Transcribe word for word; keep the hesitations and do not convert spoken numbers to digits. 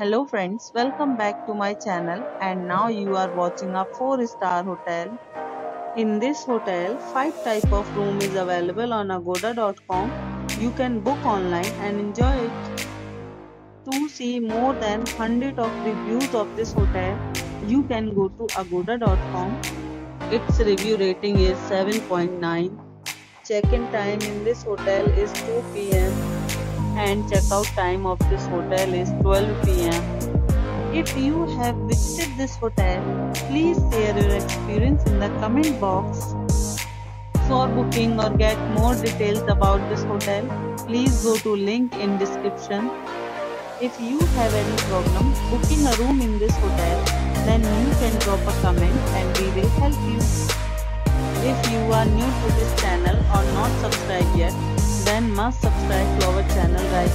Hello friends, welcome back to my channel, and now you are watching a four star hotel. In this hotel, five type of room is available on Agoda dot com. You can book online and enjoy it. To see more than one hundred of reviews of this hotel, you can go to Agoda dot com. Its review rating is seven point nine. Check-in time in this hotel is two P M and check-out time of this hotel is twelve P M If you have visited this hotel, please share your experience in the comment box. For booking or get more details about this hotel, please go to link in description. If you have any problem booking a room in this hotel, then you can drop a comment and we will help you. If you are new to this channel or not subscribed yet, then must subscribe to our channel right